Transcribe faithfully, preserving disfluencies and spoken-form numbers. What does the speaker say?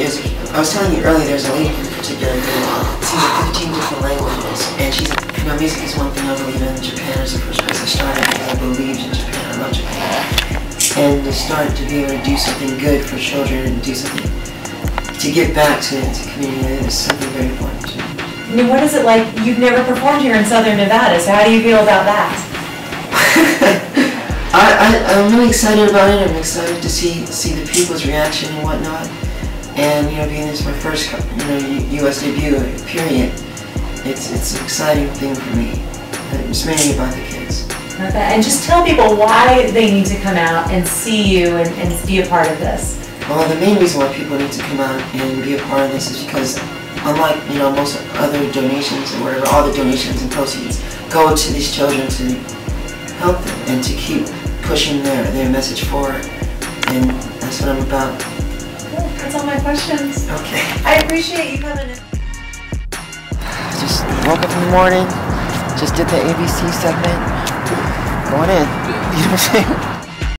is, I was telling you earlier, there's a lady in particular who sees fifteen different languages, and she's, you know, music is one thing I believe in. Japan is the first place I started because I believed in Japan. I love Japan. And to start to be able to do something good for children and do something to give back to the community is something very important to me. I mean, what is it like? You've never performed here in Southern Nevada, so how do you feel about that? I, I, I'm really excited about it. I'm excited to see see the people's reaction and whatnot. And you know, being this is my first you know U S debut period, it's it's an exciting thing for me. It's mainly about the kids. Okay. And just tell people why they need to come out and see you and, and be a part of this. Well, the main reason why people need to come out and be a part of this is because, unlike you know most other donations or whatever, all the donations and proceeds go to these children to help them and to keep pushing their, their message forward. And that's what I'm about. Cool. That's all my questions. Okay. I appreciate you coming in. I just woke up in the morning, just did the A B C segment, going in. You know what I'm saying?